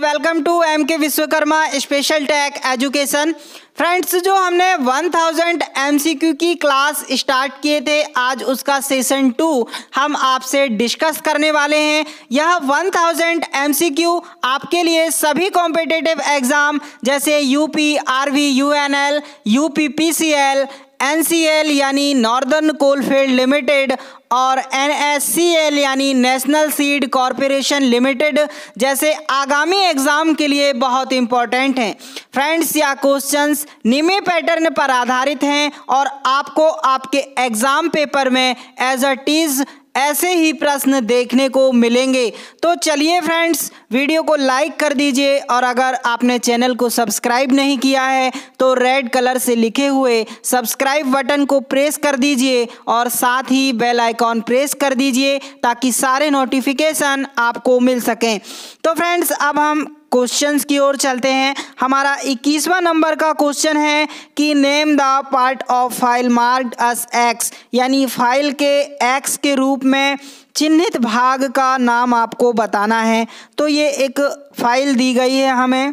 Welcome to MK Vishwakarma special tech education. Friends, जो हमने 1000 MCQ की क्लास स्टार्ट किए थे, आज उसका सेशन 2 हम आपसे डिस्कस करने वाले हैं। यह 1000 एमसीक्यू आपके लिए सभी कॉम्पिटिटिव एग्जाम जैसे UP RV, UNL, UP PCL, NCL यानी नॉर्दर्न कोलफील्ड लिमिटेड और NSCL यानी नेशनल सीड कॉरपोरेशन लिमिटेड जैसे आगामी एग्ज़ाम के लिए बहुत इम्पॉर्टेंट हैं। फ्रेंड्स, या क्वेश्चंस निम्न पैटर्न पर आधारित हैं और आपको आपके एग्ज़ाम पेपर में एज अ टीज ऐसे ही प्रश्न देखने को मिलेंगे। तो चलिए फ्रेंड्स, वीडियो को लाइक कर दीजिए और अगर आपने चैनल को सब्सक्राइब नहीं किया है तो रेड कलर से लिखे हुए सब्सक्राइब बटन को प्रेस कर दीजिए और साथ ही बेल आइकॉन प्रेस कर दीजिए ताकि सारे नोटिफिकेशन आपको मिल सकें। तो फ्रेंड्स, अब हम क्वेश्चंस की ओर चलते हैं। हमारा 21वां नंबर का क्वेश्चन है कि name the part of file marked as X, यानी फाइल के एक्स के रूप में चिन्हित भाग का नाम आपको बताना है। तो ये एक फाइल दी गई है हमें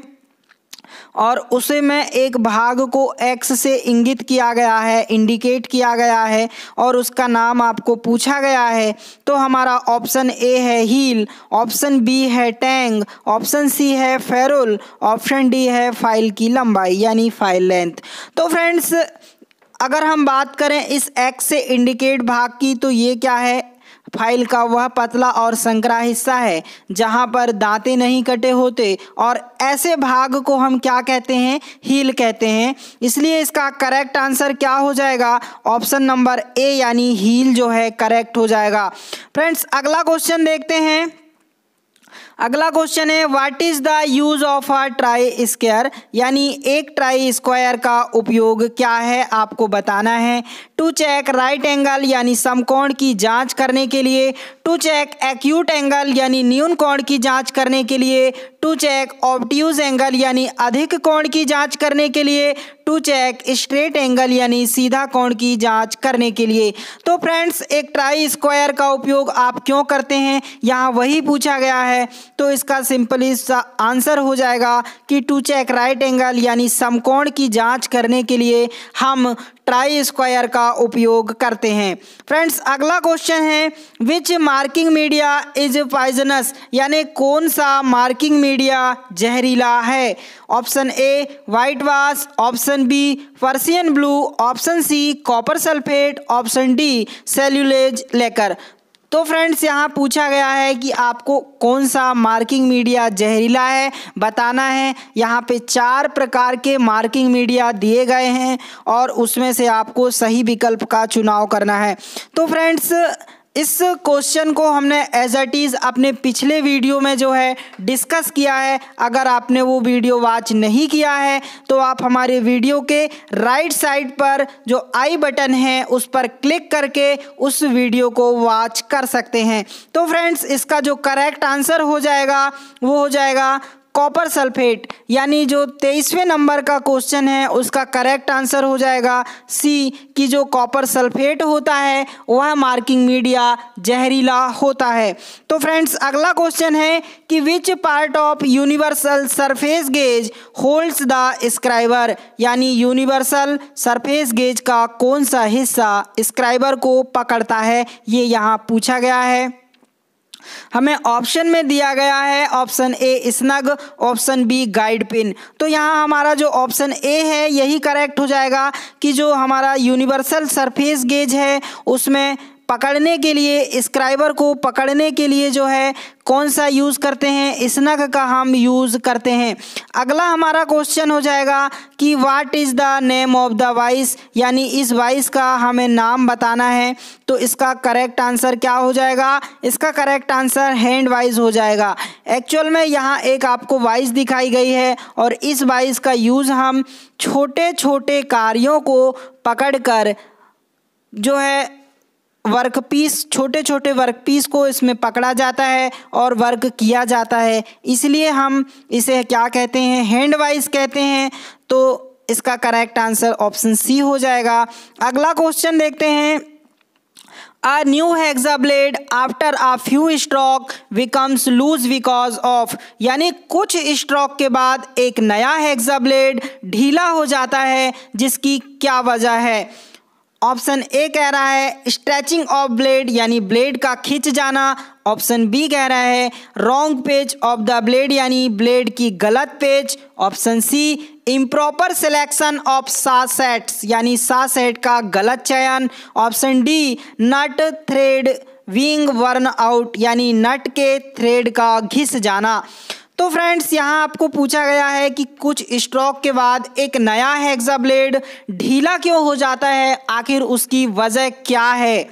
और उसे में एक भाग को एक्स से इंगित किया गया है, इंडिकेट किया गया है और उसका नाम आपको पूछा गया है। तो हमारा ऑप्शन ए है हील, ऑप्शन बी है टैंग, ऑप्शन सी है फेरोल, ऑप्शन डी है फाइल की लंबाई यानी फाइल लेंथ। तो फ्रेंड्स, अगर हम बात करें इस एक्स से इंडिकेट भाग की, तो ये क्या है? फाइल का वह पतला और संकरा हिस्सा है जहाँ पर दांते नहीं कटे होते और ऐसे भाग को हम क्या कहते हैं? हील कहते हैं। इसलिए इसका करेक्ट आंसर क्या हो जाएगा? ऑप्शन नंबर ए यानी हील जो है करेक्ट हो जाएगा। फ्रेंड्स, अगला क्वेश्चन देखते हैं। अगला क्वेश्चन है what is the use of a try square, यानी एक ट्राई स्क्वायर का उपयोग क्या है आपको बताना है। टू चेक राइट एंगल यानी समकोण की जांच करने के लिए, टू चेक एक्यूट एंगल यानी न्यून कोण की जांच करने के लिए, टू चेक ऑब्ट्यूज एंगल यानी अधिक कोण की जांच करने के लिए, टू चेक स्ट्रेट एंगल यानी सीधा कोण की जांच करने के लिए। तो फ्रेंड्स, एक ट्राई स्क्वायर का उपयोग आप क्यों करते हैं, यहाँ वही पूछा गया है। तो इसका सिंपली सा आंसर हो जाएगा कि टू चेक राइट एंगल यानी समकोण की जांच करने के लिए हम ट्राई स्क्वायर का उपयोग करते हैं। फ्रेंड्स, अगला क्वेश्चन है which marking media is poisonous, यानी कौन सा मार्किंग मीडिया जहरीला है। Option A white wash, option B Persian blue, option C copper sulphate, option D cellulose lacquer. तो फ्रेंड्स, यहाँ पूछा गया है कि आपको कौन सा मार्किंग मीडिया जहरीला है बताना है। यहाँ पे 4 प्रकार के मार्किंग मीडिया दिए गए हैं और उसमें से आपको सही विकल्प का चुनाव करना है। तो फ्रेंड्स, इस क्वेश्चन को हमने एज इट इज़ अपने पिछले वीडियो में जो है डिस्कस किया है। अगर आपने वो वीडियो वॉच नहीं किया है तो आप हमारे वीडियो के राइट साइड पर जो आई बटन है उस पर क्लिक करके उस वीडियो को वॉच कर सकते हैं। तो फ्रेंड्स, इसका जो करेक्ट आंसर हो जाएगा वो हो जाएगा कॉपर सल्फेट, यानी जो 23वें नंबर का क्वेश्चन है उसका करेक्ट आंसर हो जाएगा सी कि जो कॉपर सल्फेट होता है वह मार्किंग मीडिया जहरीला होता है। तो फ्रेंड्स, अगला क्वेश्चन है कि which part of universal surface gauge holds the scriber, यानी यूनिवर्सल सरफेस गेज का कौन सा हिस्सा स्क्राइबर को पकड़ता है, ये यहाँ पूछा गया है हमें। ऑप्शन में दिया गया है option A snug, option B guide pin. तो यहाँ हमारा जो ऑप्शन ए है यही करेक्ट हो जाएगा कि जो हमारा यूनिवर्सल सरफेस गेज है उसमें पकड़ने के लिए, स्क्राइबर को पकड़ने के लिए जो है कौन सा यूज़ करते हैं, स्नग का हम यूज़ करते हैं। अगला हमारा क्वेश्चन हो जाएगा कि what is the name of the vice, यानी इस वाइस का हमें नाम बताना है। तो इसका करेक्ट आंसर क्या हो जाएगा? इसका करेक्ट आंसर हैंडवाइज हो जाएगा। एक्चुअल में यहाँ एक आपको वाइस दिखाई गई है और इस वाइस का यूज़ हम छोटे छोटे कार्यों को पकड़कर जो है वर्कपीस, छोटे छोटे वर्कपीस को इसमें पकड़ा जाता है और वर्क किया जाता है, इसलिए हम इसे क्या कहते हैं? हैंडवाइज कहते हैं। तो इसका करेक्ट आंसर ऑप्शन सी हो जाएगा। अगला क्वेश्चन देखते हैं। A new hacksaw blade after a few stroke becomes loose because of, यानी कुछ स्ट्रोक के बाद एक नया हेक्साब्लेड ढीला हो जाता है, जिसकी क्या वजह है? ऑप्शन ए कह रहा है स्ट्रेचिंग ऑफ ब्लेड, यानी ब्लेड का खिंच जाना। ऑप्शन बी कह रहा है wrong pitch of the blade, यानी ब्लेड की गलत पेच। Option C improper selection of saw sets, यानी सासेट का गलत चयन। Option D nut thread being worn out, यानी नट के थ्रेड का घिस जाना। तो फ्रेंड्स यहाँ आपको पूछा गया है कि कुछ स्ट्रोक के बाद एक नया हेक्साब्लेड ढीला क्यों हो जाता है, आखिर उसकी वजह क्या है?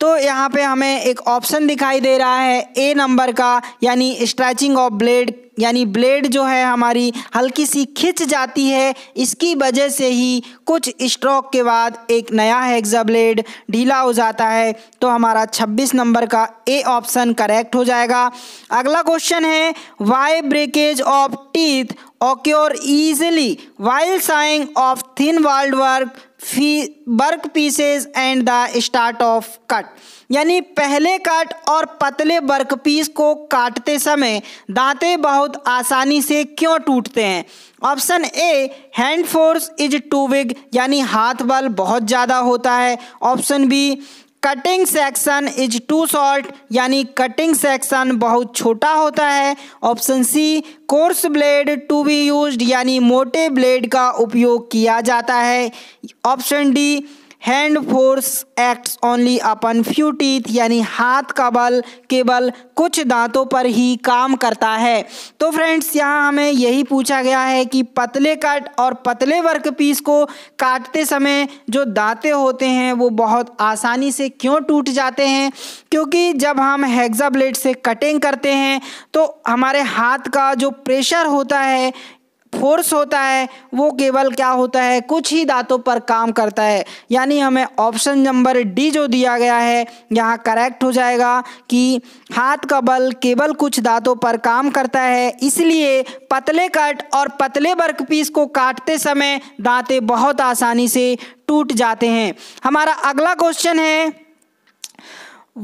तो यहाँ पे हमें एक ऑप्शन दिखाई दे रहा है ए नंबर का, यानी स्ट्रेचिंग ऑफ ब्लेड, यानी ब्लेड जो है हमारी हल्की सी खिंच जाती है, इसकी वजह से ही कुछ स्ट्रोक के बाद एक नया हेक्साब्लेड ढीला हो जाता है। तो हमारा 26 नंबर का ए ऑप्शन करेक्ट हो जाएगा। अगला क्वेश्चन है why breakage of teeth occur easily while sawing of thin walled work work pieces and the start of cut, यानी पहले कट और पतले वर्क पीस को काटते समय दांतें बहुत आसानी से क्यों टूटते हैं? Option A hand force is too big, यानी हाथ बल बहुत ज़्यादा होता है। Option B cutting section is too short, यानी कटिंग सेक्शन बहुत छोटा होता है। Option C coarse blade to be used, यानी मोटे ब्लेड का उपयोग किया जाता है। Option D hand force acts only upon few teeth, यानी हाथ का बल केवल कुछ दांतों पर ही काम करता है। तो फ्रेंड्स यहाँ हमें यही पूछा गया है कि पतले कट और पतले वर्क पीस को काटते समय जो दांतें होते हैं वो बहुत आसानी से क्यों टूट जाते हैं, क्योंकि जब हम हेक्साब्लेड से कटिंग करते हैं तो हमारे हाथ का जो प्रेशर होता है, फोर्स होता है, वो केवल क्या होता है, कुछ ही दांतों पर काम करता है। यानी हमें ऑप्शन नंबर डी जो दिया गया है यहाँ करेक्ट हो जाएगा कि हाथ का बल केवल कुछ दांतों पर काम करता है, इसलिए पतले कट और पतले वर्क पीस को काटते समय दांतें बहुत आसानी से टूट जाते हैं। हमारा अगला क्वेश्चन है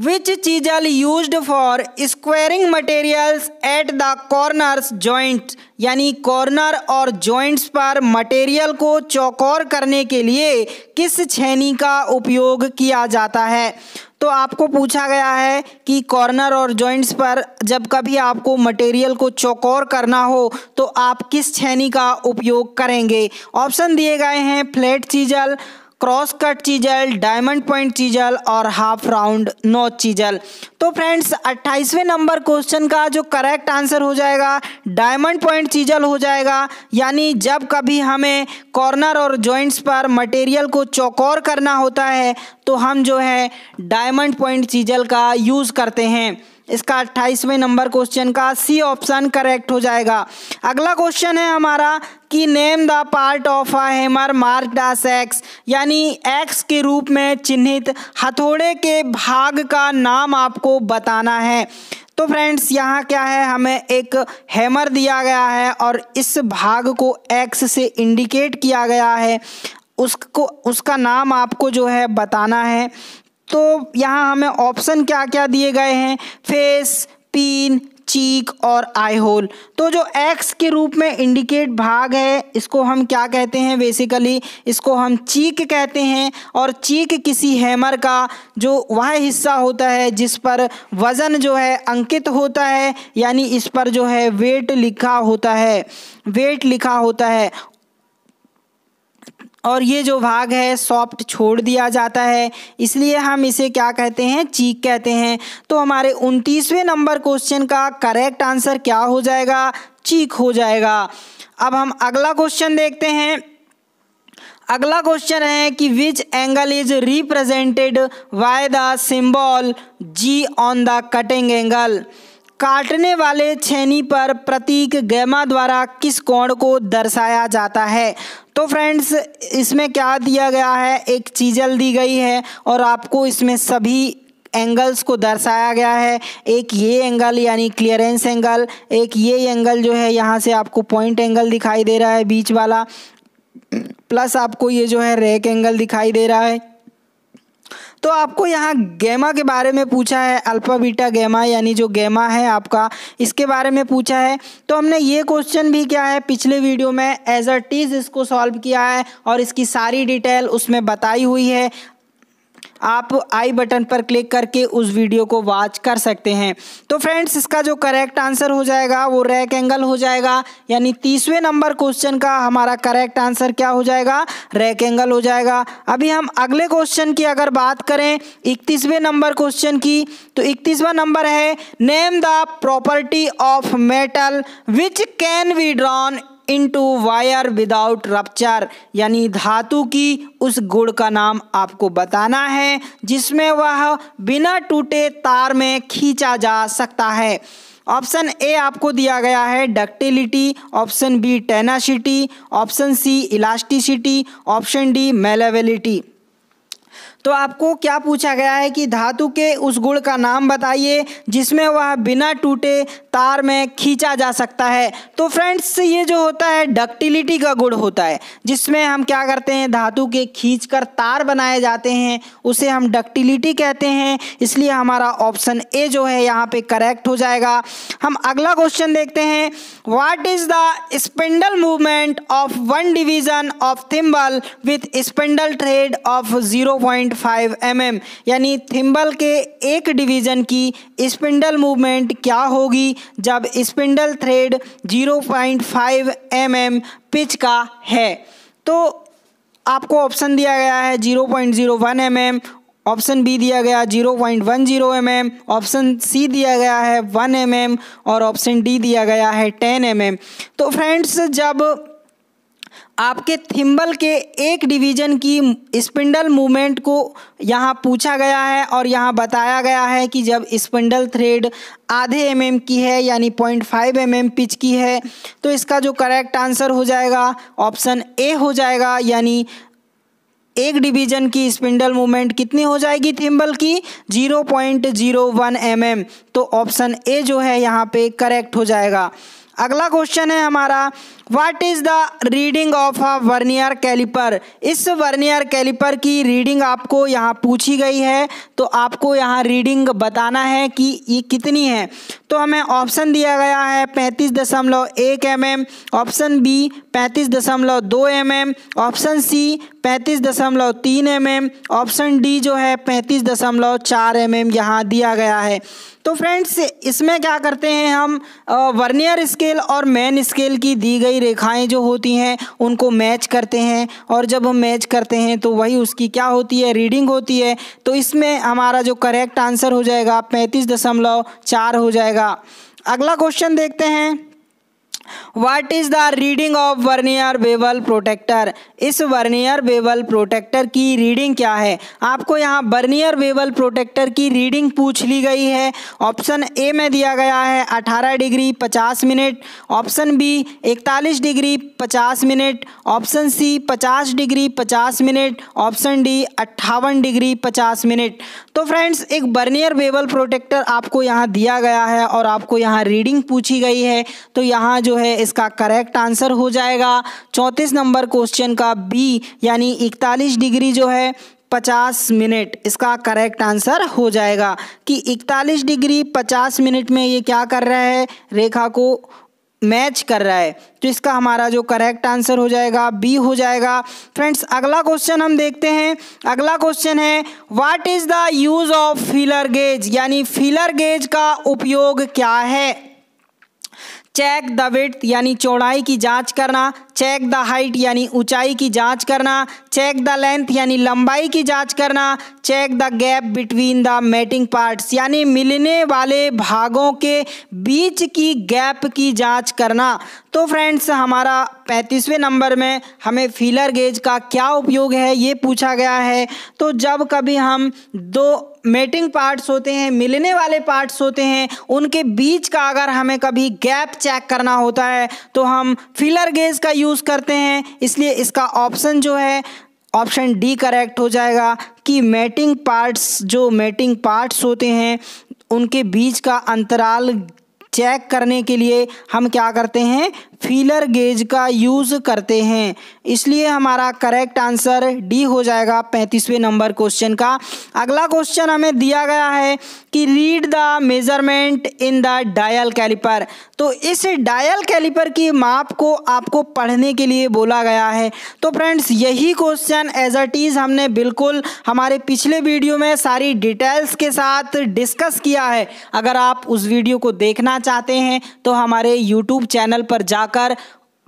Which chisel used for squaring materials at the corners joints, यानी कॉर्नर और जॉइंट्स पर मटेरियल को चौकोर करने के लिए किस छेनी का उपयोग किया जाता है? तो आपको पूछा गया है कि कॉर्नर और जॉइंट्स पर जब कभी आपको मटेरियल को चौकोर करना हो तो आप किस छेनी का उपयोग करेंगे? ऑप्शन दिए गए हैं flat chisel, cross cut chisel, diamond point chisel और हाफ राउंड नॉच चीजल। तो फ्रेंड्स 28वें नंबर क्वेश्चन का जो करेक्ट आंसर हो जाएगा डायमंड पॉइंट चीजल हो जाएगा, यानी जब कभी हमें कॉर्नर और जॉइंट्स पर मटेरियल को चौकोर करना होता है तो हम जो है डायमंड पॉइंट चीजल का यूज़ करते हैं। इसका 28वें नंबर क्वेश्चन का सी ऑप्शन करेक्ट हो जाएगा। अगला क्वेश्चन है हमारा कि name the part of a hammer marked as X, यानी एक्स के रूप में चिन्हित हथौड़े के भाग का नाम आपको बताना है। तो फ्रेंड्स यहाँ क्या है, हमें एक हैमर दिया गया है और इस भाग को एक्स से इंडिकेट किया गया है, उसका नाम आपको जो है बताना है। तो यहाँ हमें ऑप्शन क्या क्या दिए गए हैं, फेस, पिन, चीक और आई होल। तो जो एक्स के रूप में इंडिकेट भाग है इसको हम क्या कहते हैं, बेसिकली इसको हम चीक कहते हैं, और चीक किसी हैमर का जो वह हिस्सा होता है जिस पर वज़न जो है अंकित होता है, यानी इस पर जो है वेट लिखा होता है, वेट लिखा होता है, और ये जो भाग है सॉफ्ट छोड़ दिया जाता है, इसलिए हम इसे क्या कहते हैं, चीक कहते हैं। तो हमारे 29वें नंबर क्वेश्चन का करेक्ट आंसर क्या हो जाएगा, चीक हो जाएगा। अब हम अगला क्वेश्चन देखते हैं। अगला क्वेश्चन है कि which angle is represented by the symbol G on the cutting angle, काटने वाले छेनी पर प्रतीक गैमा द्वारा किस कोण को दर्शाया जाता है? तो फ्रेंड्स इसमें क्या दिया गया है, एक चीजल दी गई है और आपको इसमें सभी एंगल्स को दर्शाया गया है। एक ये एंगल यानी क्लियरेंस एंगल, एक ये एंगल जो है यहाँ से आपको पॉइंट एंगल दिखाई दे रहा है बीच वाला, प्लस आपको ये जो है रैक एंगल दिखाई दे रहा है। तो आपको यहाँ गैमा के बारे में पूछा है, अल्फा बीटा गैमा यानी जो गैमा है आपका इसके बारे में पूछा है। तो हमने ये क्वेश्चन भी क्या है पिछले वीडियो में एज इट इज़ इसको सॉल्व किया है और इसकी सारी डिटेल उसमें बताई हुई है, आप आई बटन पर क्लिक करके उस वीडियो को वॉच कर सकते हैं। तो फ्रेंड्स इसका जो करेक्ट आंसर हो जाएगा वो रैक एंगल हो जाएगा, यानी 30वें नंबर क्वेश्चन का हमारा करेक्ट आंसर क्या हो जाएगा, रैक एंगल हो जाएगा। अभी हम अगले क्वेश्चन की अगर बात करें 31वें नंबर क्वेश्चन की, तो 31वां नंबर है name the property of metal which can be drawn into wire without rupture, यानी धातु की उस गुण का नाम आपको बताना है जिसमें वह बिना टूटे तार में खींचा जा सकता है। ऑप्शन ए आपको दिया गया है ductility, option B tenacity, option C elasticity, option D malleability. तो आपको क्या पूछा गया है कि धातु के उस गुण का नाम बताइए जिसमें वह बिना टूटे तार में खींचा जा सकता है। तो फ्रेंड्स ये जो होता है डक्टिलिटी का गुण होता है, जिसमें हम क्या करते हैं धातु के खींचकर तार बनाए जाते हैं, उसे हम डक्टिलिटी कहते हैं, इसलिए हमारा ऑप्शन ए जो है यहाँ पे करेक्ट हो जाएगा। हम अगला क्वेश्चन देखते हैं, what is the spindle movement of one division of thimble with spindle thread of 0.5 mm, यानी थिम्बल के एक डिवीजन की स्पिंडल मूवमेंट क्या होगी जब स्पिंडल थ्रेड 0.5 mm पिच का है। तो आपको ऑप्शन दिया गया है 0.01 mm, ऑप्शन बी दिया गया 0.10 mm, ऑप्शन सी दिया गया है 1 mm और ऑप्शन डी दिया गया है 10 mm। तो फ्रेंड्स जब आपके थिम्बल के एक डिवीजन की स्पिंडल मूवमेंट को यहाँ पूछा गया है और यहाँ बताया गया है कि जब स्पिंडल थ्रेड आधे mm की है यानी 0.5 mm पिच की है, तो इसका जो करेक्ट आंसर हो जाएगा ऑप्शन ए हो जाएगा, यानी एक डिवीजन की स्पिंडल मूवमेंट कितनी हो जाएगी थिम्बल की 0.01 mm। तो ऑप्शन ए जो है यहाँ पे करेक्ट हो जाएगा। अगला क्वेश्चन है हमारा what is the reading of a vernier caliper, इस वर्नियर कैलिपर की रीडिंग आपको यहाँ पूछी गई है, तो आपको यहाँ रीडिंग बताना है कि ये कितनी है। तो हमें ऑप्शन दिया गया है 35.1 mm, option B 35.2 mm, option C 35.3 mm, option D जो है 35.4 mm यहाँ दिया गया है। तो फ्रेंड्स इसमें क्या करते हैं हम वर्नियर स्केल और मेन स्केल की दी गई रेखाएं जो होती हैं उनको मैच करते हैं और जब हम मैच करते हैं तो वही उसकी क्या होती है रीडिंग होती है। तो इसमें हमारा जो करेक्ट आंसर हो जाएगा 35.4 हो जाएगा। अगला क्वेश्चन देखते हैं what is the reading of vernier bevel protractor, इस वर्नियर बेवल प्रोटेक्टर की रीडिंग क्या है। आपको यहाँ वर्नियर बेवल प्रोटेक्टर की रीडिंग पूछ ली गई है। ऑप्शन ए में दिया गया है 18 degree 50 minute, option B 41 degree 50 minute, option C 50 degree 50 minute, option D 58 degree 50 minute. तो फ्रेंड्स एक वर्नियर बेवल प्रोटेक्टर आपको यहाँ दिया गया है और आपको यहाँ रीडिंग पूछी गई है, तो यहाँ जो है इसका करेक्ट आंसर हो जाएगा 34 नंबर क्वेश्चन का बी, यानी 41 डिग्री 50 मिनट इसका करेक्ट आंसर हो जाएगा कि 41 डिग्री 50 मिनट में ये क्या कर रहा है रेखा को मैच कर रहा है। तो इसका हमारा जो करेक्ट आंसर हो जाएगा बी हो जाएगा। फ्रेंड्स अगला क्वेश्चन हम देखते हैं, अगला क्वेश्चन है what is the use of filler gauge, यानी फिलर गेज का उपयोग क्या है। चेक द विड्थ यानी चौड़ाई की जांच करना, चेक द हाइट यानी ऊंचाई की जांच करना, चेक द लेंथ यानी लंबाई की जांच करना, check the gap between the mating parts यानी मिलने वाले भागों के बीच की गैप की जांच करना। तो फ्रेंड्स हमारा 35वें नंबर में हमें फीलर गेज का क्या उपयोग है ये पूछा गया है। तो जब कभी हम दो मेटिंग पार्ट्स होते हैं मिलने वाले पार्ट्स होते हैं उनके बीच का अगर हमें कभी गैप चेक करना होता है तो हम फीलर गेज का यूज़ करते हैं, इसलिए इसका ऑप्शन जो है ऑप्शन डी करेक्ट हो जाएगा कि मेटिंग पार्ट्स जो मेटिंग पार्ट्स होते हैं उनके बीच का अंतराल चेक करने के लिए हम क्या करते हैं फिलर गेज का यूज करते हैं। इसलिए हमारा करेक्ट आंसर डी हो जाएगा 35वें नंबर क्वेश्चन का। अगला क्वेश्चन हमें दिया गया है कि read the measurement in the dial caliper. तो इस डायल कैलिपर की माप को आपको पढ़ने के लिए बोला गया है। तो फ्रेंड्स यही क्वेश्चन एज इट इज हमने बिल्कुल हमारे पिछले वीडियो में सारी डिटेल्स के साथ डिस्कस किया है। अगर आप उस वीडियो को देखना चाहते हैं तो हमारे यूट्यूब चैनल पर जाकर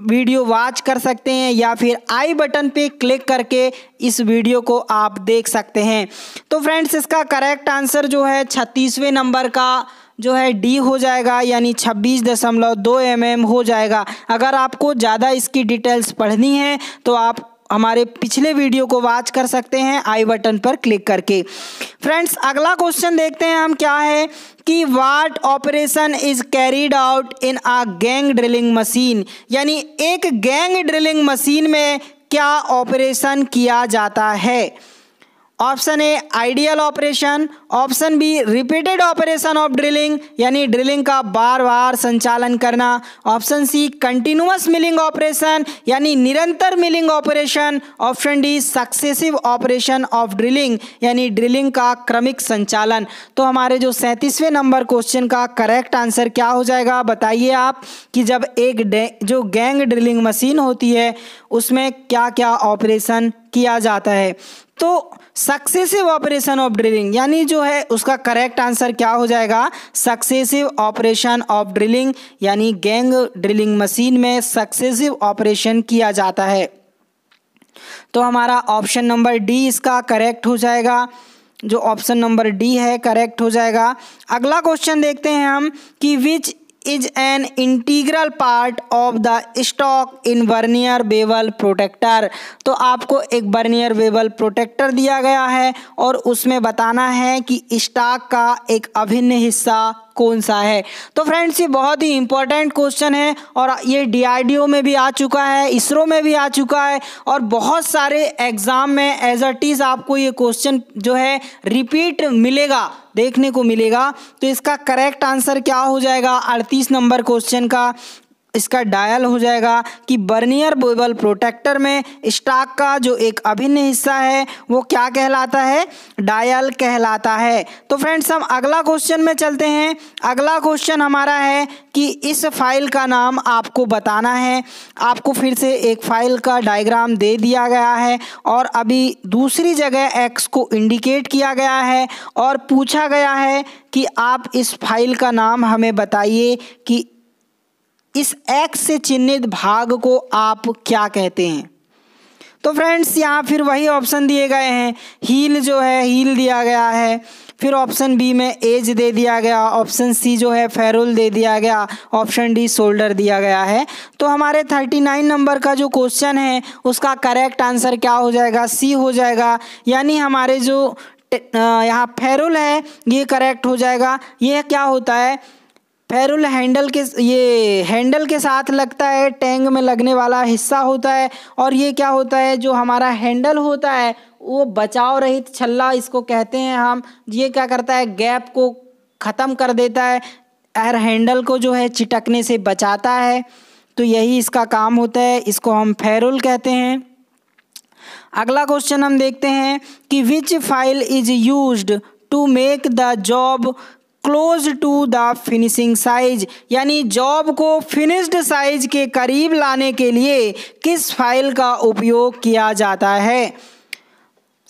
वीडियो वॉच कर सकते हैं या फिर आई बटन पे क्लिक करके इस वीडियो को आप देख सकते हैं। तो फ्रेंड्स इसका करेक्ट आंसर जो है 36वें नंबर का जो है डी हो जाएगा, यानी 26.2 mm हो जाएगा। अगर आपको ज़्यादा इसकी डिटेल्स पढ़नी है तो आप हमारे पिछले वीडियो को वॉच कर सकते हैं आई बटन पर क्लिक करके। फ्रेंड्स अगला क्वेश्चन देखते हैं हम क्या है कि what operation is carried out in a gang drilling machine, यानी एक गैंग ड्रिलिंग मशीन में क्या ऑपरेशन किया जाता है। Option A ideal operation, option B repeated operation of drilling, यानी ड्रिलिंग का बार बार संचालन करना, option C continuous milling operation, यानी निरंतर milling operation, option D successive operation of drilling, यानी ड्रिलिंग का क्रमिक संचालन। तो हमारे जो 37वें नंबर क्वेश्चन का करेक्ट आंसर क्या हो जाएगा बताइए आप, कि जब एक जो गैंग ड्रिलिंग मशीन होती है उसमें क्या क्या ऑपरेशन किया जाता है। तो सक्सेसिव ऑपरेशन ऑफ ड्रिलिंग यानी जो है उसका करेक्ट आंसर क्या हो जाएगा, सक्सेसिव ऑपरेशन ऑफ ड्रिलिंग, यानी गैंग ड्रिलिंग मशीन में सक्सेसिव ऑपरेशन किया जाता है। तो हमारा ऑप्शन नंबर डी इसका करेक्ट हो जाएगा, जो ऑप्शन नंबर डी है करेक्ट हो जाएगा। अगला क्वेश्चन देखते हैं हम कि which is an integral part of the stock in vernier bevel protractor. तो आपको एक वर्नियर बेवल प्रोटेक्टर दिया गया है और उसमें बताना है कि स्टॉक का एक अभिन्न हिस्सा कौन सा है। तो फ्रेंड्स ये बहुत ही इंपॉर्टेंट क्वेश्चन है और ये DRDO में भी आ चुका है, इसरो में भी आ चुका है और बहुत सारे एग्ज़ाम में एज इट इज़ आपको ये क्वेश्चन जो है रिपीट मिलेगा, देखने को मिलेगा। तो इसका करेक्ट आंसर क्या हो जाएगा 38 नंबर क्वेश्चन का, इसका डायल हो जाएगा कि वर्नियर बेवल प्रोटेक्टर में स्टॉक का जो एक अभिन्न हिस्सा है वो क्या कहलाता है, डायल कहलाता है। तो फ्रेंड्स हम अगला क्वेश्चन में चलते हैं। अगला क्वेश्चन हमारा है कि इस फाइल का नाम आपको बताना है। आपको फिर से एक फाइल का डायग्राम दे दिया गया है और अभी दूसरी जगह एक्स को इंडिकेट किया गया है और पूछा गया है कि आप इस फाइल का नाम हमें बताइए कि इस एक्स से चिन्हित भाग को आप क्या कहते हैं। तो फ्रेंड्स यहाँ फिर वही ऑप्शन दिए गए हैं, हील जो है हील दिया गया है, फिर ऑप्शन बी में एज दे दिया गया, ऑप्शन सी जो है फेरुल दे दिया गया, ऑप्शन डी शोल्डर दिया गया है। तो हमारे 39 नंबर का जो क्वेश्चन है उसका करेक्ट आंसर क्या हो जाएगा, सी हो जाएगा, यानी हमारे जो यहाँ फेरुल है ये करेक्ट हो जाएगा। ये क्या होता है, फेरुल हैंडल के, ये हैंडल के साथ लगता है, टैंग में लगने वाला हिस्सा होता है और ये क्या होता है, जो हमारा हैंडल होता है वो बचाव रहित छल्ला इसको कहते हैं हम। ये क्या करता है, गैप को ख़त्म कर देता है, एयर हैंडल को जो है चिटकने से बचाता है। तो यही इसका काम होता है, इसको हम फेरुल कहते हैं। अगला क्वेश्चन हम देखते हैं कि which file is used to make the job close to the finishing size, यानी जॉब को फिनिश्ड साइज के करीब लाने के लिए किस फाइल का उपयोग किया जाता है।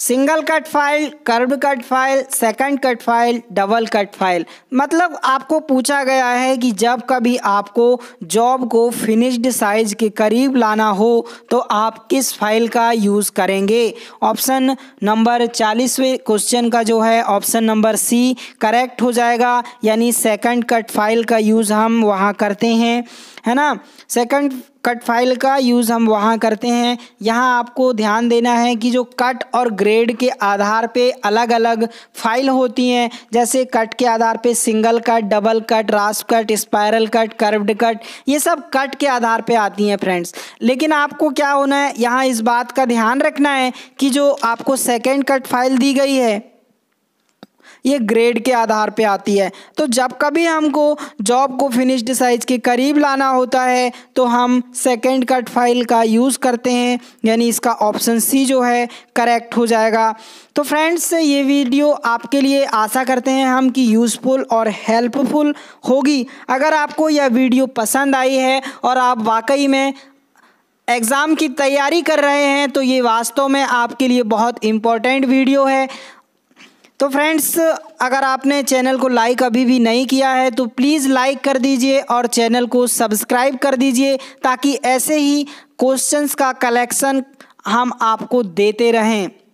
Single cut file, curved cut file, second cut file, double cut file, मतलब आपको पूछा गया है कि जब कभी आपको जॉब को फिनिश्ड साइज के करीब लाना हो तो आप किस फाइल का यूज़ करेंगे। ऑप्शन नंबर 40वें क्वेश्चन का जो है ऑप्शन नंबर सी करेक्ट हो जाएगा, यानी सेकंड कट फाइल का यूज़ हम वहाँ करते हैं, है ना, सेकंड कट फाइल का यूज़ हम वहाँ करते हैं। यहाँ आपको ध्यान देना है कि जो कट और ग्रेड के आधार पे अलग अलग फाइल होती हैं, जैसे कट के आधार पे single cut, double cut, rasp cut, spiral cut, curved cut, ये सब कट के आधार पे आती हैं फ्रेंड्स। लेकिन आपको क्या होना है, यहाँ इस बात का ध्यान रखना है कि जो आपको सेकेंड कट फाइल दी गई है ये ग्रेड के आधार पे आती है। तो जब कभी हमको जॉब को फिनिश्ड साइज के करीब लाना होता है तो हम सेकेंड कट फाइल का यूज़ करते हैं, यानी इसका ऑप्शन सी जो है करेक्ट हो जाएगा। तो फ्रेंड्स ये वीडियो आपके लिए आशा करते हैं हम कि यूज़फुल और हेल्पफुल होगी। अगर आपको यह वीडियो पसंद आई है और आप वाकई में एग्ज़ाम की तैयारी कर रहे हैं तो ये वास्तव में आपके लिए बहुत इम्पोर्टेंट वीडियो है। तो फ्रेंड्स अगर आपने चैनल को लाइक अभी भी नहीं किया है तो प्लीज़ लाइक कर दीजिए और चैनल को सब्सक्राइब कर दीजिए ताकि ऐसे ही क्वेश्चंस का कलेक्शन हम आपको देते रहें।